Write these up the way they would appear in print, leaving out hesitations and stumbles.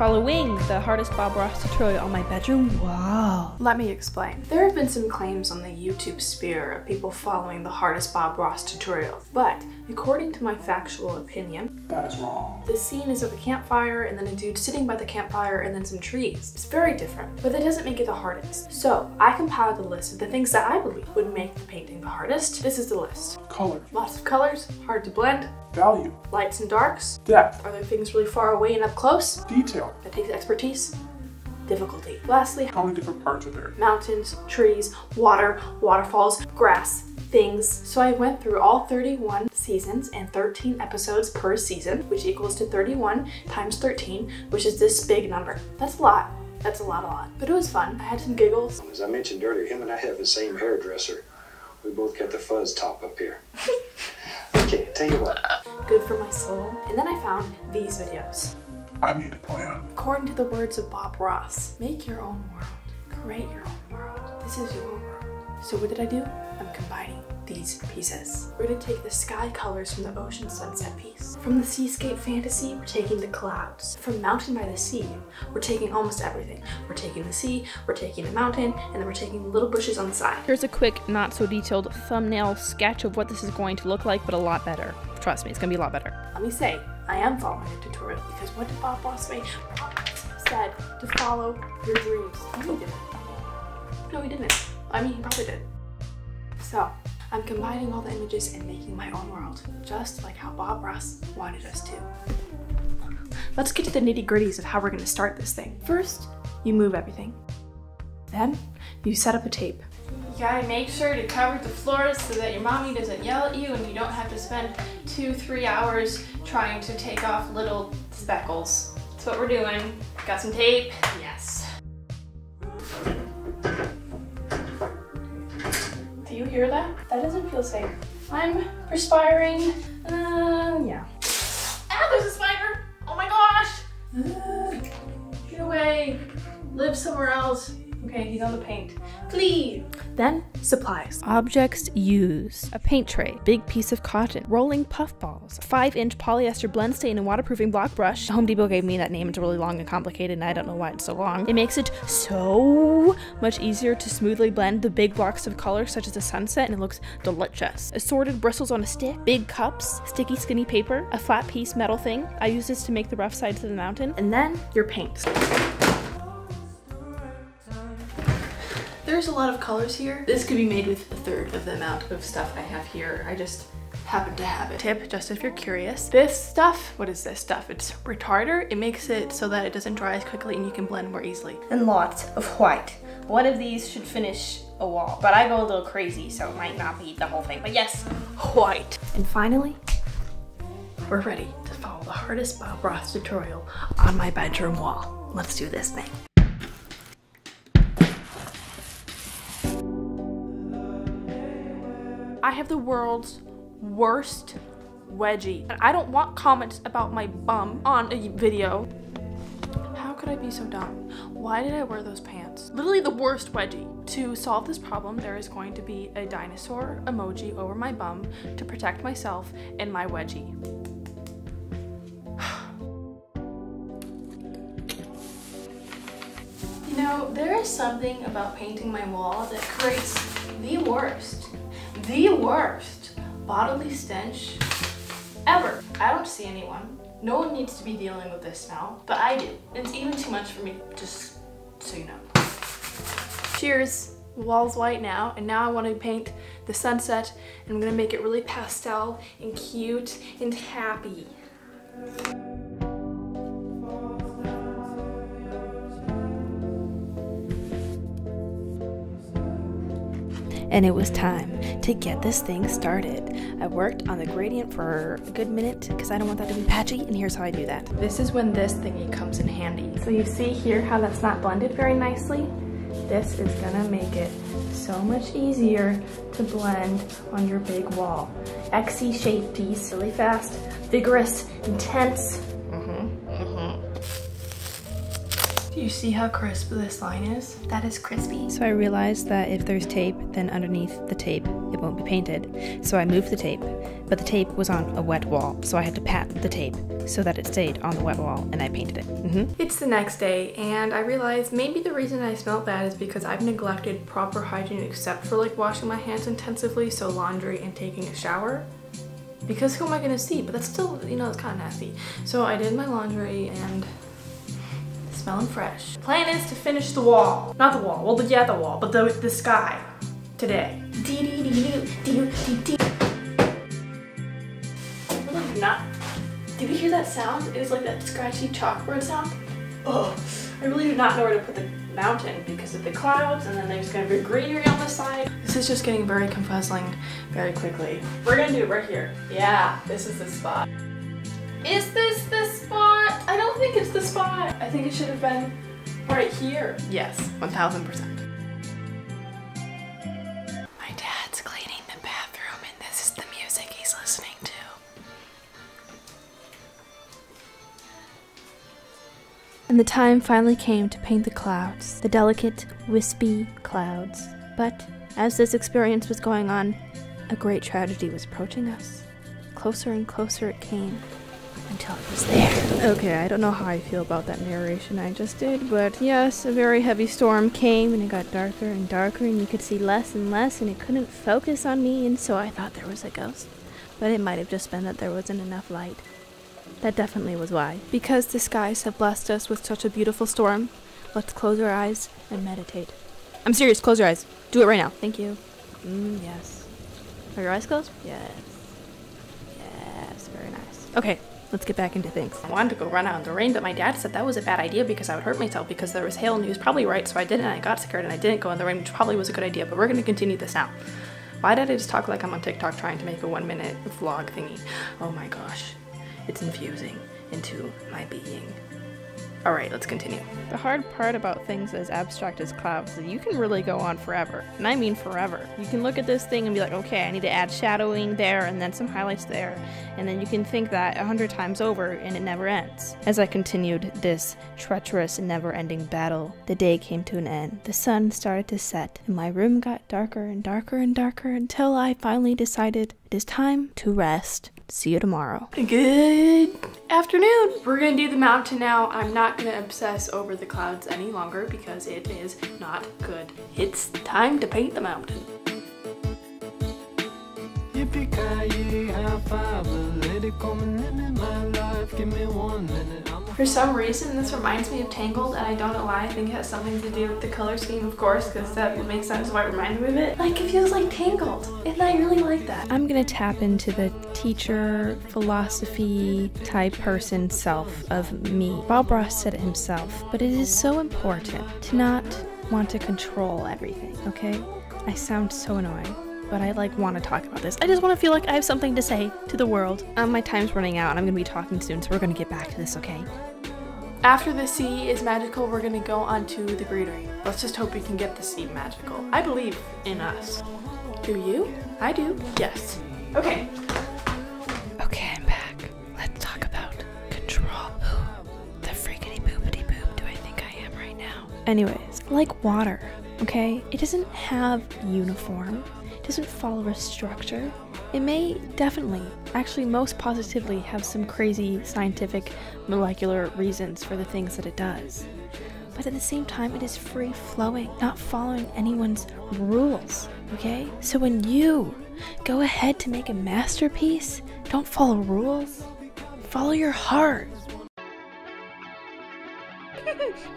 following the hardest Bob Ross tutorial on my bedroom wall. Let me explain. There have been some claims on the YouTube sphere of people following the hardest Bob Ross tutorial, but according to my factual opinion, that is wrong. The scene is of a campfire and then a dude sitting by the campfire and then some trees. It's very different, but that doesn't make it the hardest. So I compiled a list of the things that I believe would make the painting the hardest. This is the list. Color. Lots of colors, hard to blend. Value. Lights and darks. Depth. Are there things really far away and up close? Detail. That takes expertise. Difficulty. Lastly, how many different parts are there? Mountains, trees, water, waterfalls, grass, things. So I went through all 31 seasons and 13 episodes per season, which equals to 31 times 13, which is this big number. That's a lot. That's a lot. But it was fun. I had some giggles. As I mentioned earlier, him and I have the same hairdresser. We both got the fuzz top up here. Okay, tell you what. Good for my soul. And then I found these videos. I need a plan. According to the words of Bob Ross, make your own world, create your own world. This is your own world. So what did I do? I'm combining these pieces. We're gonna take the sky colors from the ocean sunset piece. From the seascape fantasy, we're taking the clouds. From mountain by the sea, we're taking almost everything. We're taking the sea, we're taking the mountain, and then we're taking little bushes on the side. Here's a quick, not so detailed thumbnail sketch of what this is going to look like, but a lot better. Trust me, it's gonna be a lot better. Let me say, I am following a tutorial because what did Bob Ross say? Bob said to follow your dreams. No, he didn't. No, he didn't. I mean, he probably did. So, I'm combining all the images and making my own world, just like how Bob Ross wanted us to. Let's get to the nitty-gritties of how we're gonna start this thing. First, you move everything. Then, you set up a tape. You gotta make sure to cover the floors so that your mommy doesn't yell at you and you don't have to spend 2-3 hours trying to take off little speckles. That's what we're doing. Got some tape? Yes. Do you hear that? That doesn't feel safe. I'm perspiring. Yeah. Ah, there's a spider! Oh my gosh! Get away. Live somewhere else. Okay, he's on the paint. Please! Then, supplies. Objects used. A paint tray. Big piece of cotton. Rolling puff balls. 5-inch polyester blend stain and waterproofing block brush. Home Depot gave me that name. It's really long and complicated, and I don't know why it's so long. It makes it so much easier to smoothly blend the big blocks of color, such as the sunset, and it looks delicious. Assorted bristles on a stick. Big cups. Sticky, skinny paper. A flat piece metal thing. I use this to make the rough sides of the mountain. And then, your paint. There's a lot of colors here. This could be made with 1/3 of the amount of stuff I have here. I just happen to have it. Tip, just if you're curious, this stuff, what is this stuff? It's retarder. It makes it so that it doesn't dry as quickly and you can blend more easily. And lots of white. One of these should finish a wall, but I go a little crazy, so it might not be the whole thing, but yes, white. And finally, we're ready to follow the hardest Bob Ross tutorial on my bedroom wall. Let's do this thing. I have the world's worst wedgie, and I don't want comments about my bum on a video. How could I be so dumb? Why did I wear those pants? Literally the worst wedgie. To solve this problem, there is going to be a dinosaur emoji over my bum to protect myself and my wedgie. You know, there is something about painting my wall that creates the worst bodily stench ever. I don't see anyone. No one needs to be dealing with this smell, but I do. It's even too much for me, just so you know. Cheers. The wall's white now, and now I want to paint the sunset, and I'm gonna make it really pastel and cute and happy. And it was time to get this thing started. I worked on the gradient for a good minute because I don't want that to be patchy, and here's how I do that. This is when this thingy comes in handy. So you see here how that's not blended very nicely? This is gonna make it so much easier to blend on your big wall. XC shape piece, really fast, vigorous, intense. You see how crisp this line is? That is crispy. So I realized that if there's tape, then underneath the tape, it won't be painted. So I moved the tape, but the tape was on a wet wall, so I had to pat the tape so that it stayed on the wet wall, and I painted it. It's the next day, and I realized maybe the reason I smell bad is because I've neglected proper hygiene except for like washing my hands intensively, so laundry and taking a shower. Because who am I gonna see? But that's still, you know, it's kind of nasty. So I did my laundry and smelling fresh. Plan is to finish the wall. Not the wall, well, yeah, the wall, but the sky today. Not. Did you hear that sound? It was like that scratchy chalkboard sound. Oh, I really do not know where to put the mountain because of the clouds, and then there's gonna be greenery on the side. This is just getting very confuzzling very quickly. We're gonna do it right here. Yeah, this is the spot. Is this the spot? I don't think it's the spot. I think it should have been right here. Yes, 1000%. My dad's cleaning the bathroom and this is the music he's listening to. And the time finally came to paint the clouds, the delicate, wispy clouds. But as this experience was going on, a great tragedy was approaching us. Closer and closer it came. Until it was there. Okay, I don't know how I feel about that narration I just did, but yes, a very heavy storm came and it got darker and darker and you could see less and less and it couldn't focus on me, and so I thought there was a ghost. But it might have just been that there wasn't enough light. That definitely was why. Because the skies have blessed us with such a beautiful storm, let's close our eyes and meditate. I'm serious, close your eyes. Do it right now. Thank you. Yes. Are your eyes closed? Yes. Yes, very nice. Okay. Let's get back into things. I wanted to go run out in the rain, but my dad said that was a bad idea because I would hurt myself because there was hail and he was probably right, so I didn't, and I got scared and I didn't go in the rain, which probably was a good idea, but we're gonna continue this now. Why did I just talk like I'm on TikTok trying to make a 1-minute vlog thingy? Oh my gosh, it's infusing into my being. All right, let's continue. The hard part about things as abstract as clouds is you can really go on forever, and I mean forever. You can look at this thing and be like, okay, I need to add shadowing there and then some highlights there, and then you can think that 100 times over and it never ends. As I continued this treacherous and never-ending battle, the day came to an end. The sun started to set, and my room got darker and darker and darker until I finally decided it is time to rest. See you tomorrow. Good afternoon. We're gonna do the mountain now. I'm not gonna obsess over the clouds any longer because it is not good. It's time to paint the mountain. For some reason, this reminds me of Tangled, and I don't know why. I think it has something to do with the color scheme, of course, because that would make sense why it reminded me of it. Like, it feels like Tangled, and I really like that. I'm gonna tap into the teacher, philosophy type person self of me. Bob Ross said it himself, but it is so important to not want to control everything, okay? I sound so annoying, but I like want to talk about this. I just want to feel like I have something to say to the world. My time's running out and I'm gonna be talking soon, so we're gonna get back to this, okay? After the sea is magical, we're gonna go on to the greenery. Let's just hope we can get the sea magical. I believe in us. Do you? I do. Yes. Okay. Okay, I'm back. Let's talk about control. Who the freakity boopity boop do I think I am right now? Anyways, like water, okay? It doesn't have uniform. Doesn't follow a structure. It may definitely, actually most positively, have some crazy scientific molecular reasons for the things that it does. But at the same time, it is free-flowing, not following anyone's rules, okay? So when you go ahead to make a masterpiece, don't follow rules. Follow your heart.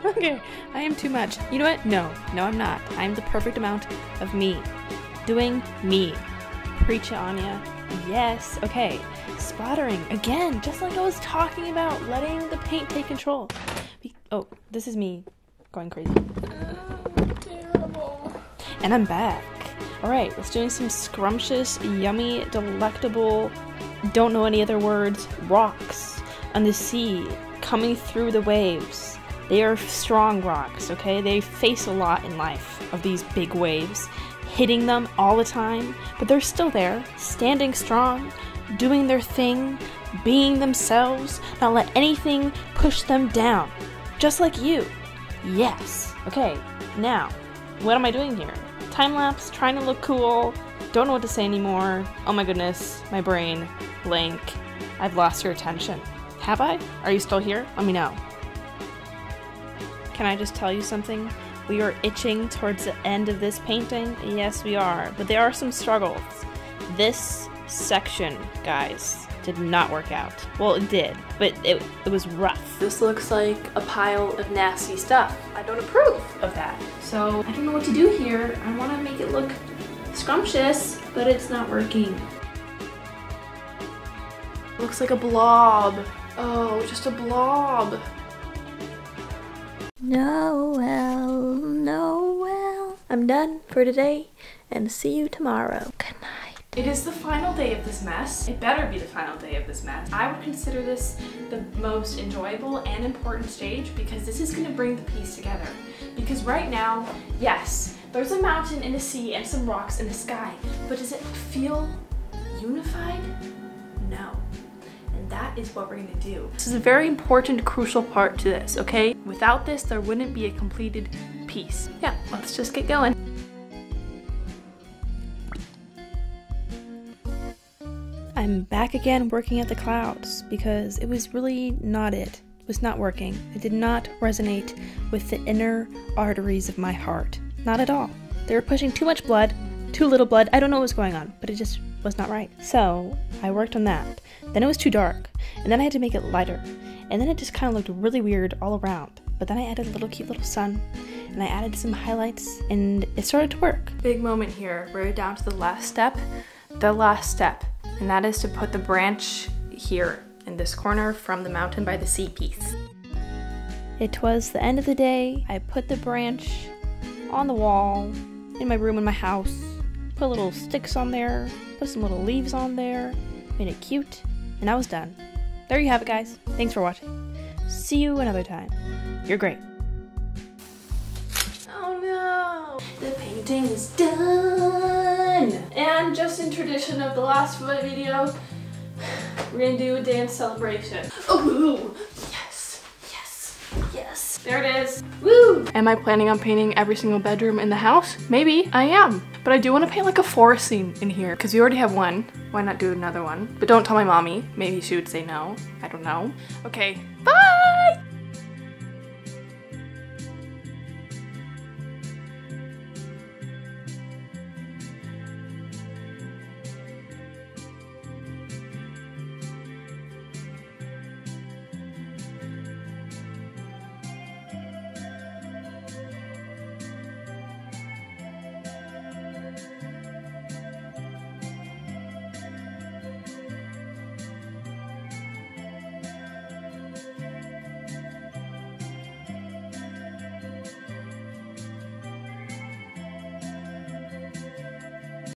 Okay, I am too much. You know what? No, I'm not. I'm the perfect amount of me. Doing me. Preach it, Anya. Yes, okay. Splattering, again, just like I was talking about, letting the paint take control. Oh, this is me going crazy. Terrible. And I'm back. All right, let's do some scrumptious, yummy, delectable, don't know any other words, rocks on the sea, coming through the waves. They are strong rocks, okay? They face a lot in life of these big waves. Hitting them all the time, but they're still there, standing strong, doing their thing, being themselves, not let anything push them down, just like you. Yes. Okay, now, what am I doing here? Time lapse, trying to look cool, don't know what to say anymore. Oh my goodness, my brain, blank. I've lost your attention. Have I? Are you still here? Let me know. Can I just tell you something? We are itching towards the end of this painting. Yes, we are. But there are some struggles. This section, guys, did not work out. Well, it did, but it was rough. This looks like a pile of nasty stuff. I don't approve of that. So I don't know what to do here. I want to make it look scrumptious, but it's not working. Looks like a blob. Oh, just a blob. Noel, Noel. I'm done for today and see you tomorrow. Good night. It is the final day of this mess. It better be the final day of this mess. I would consider this the most enjoyable and important stage because this is going to bring the piece together. Because right now, yes, there's a mountain and a sea and some rocks and a sky, but does it feel unified? No. And that is what we're going to do. This is a very important, crucial part to this, okay? Without this, there wouldn't be a completed piece. Yeah, let's just get going. I'm back again working at the clouds because it was really not it. It was not working. It did not resonate with the inner arteries of my heart. Not at all. They were pushing too much blood, too little blood. I don't know what was going on, but it just was not right. So I worked on that. Then it was too dark, and then I had to make it lighter, and then it just kind of looked really weird all around. But then I added a little cute little sun, and I added some highlights, and it started to work. Big moment here. We're down to the last step, and that is to put the branch here in this corner from the mountain by the sea piece. It was the end of the day. I put the branch on the wall in my room in my house, put little sticks on there, put some little leaves on there, made it cute, and I was done. There you have it, guys. Thanks for watching. See you another time. You're great. Oh no! The painting is done! And just in tradition of the last video, we're gonna do a dance celebration. Ooh! Yes! Yes! Yes! There it is! Woo! Am I planning on painting every single bedroom in the house? Maybe I am. But I do want to paint like a forest scene in here because we already have one. Why not do another one? But don't tell my mommy. Maybe she would say no. I don't know. Okay, bye!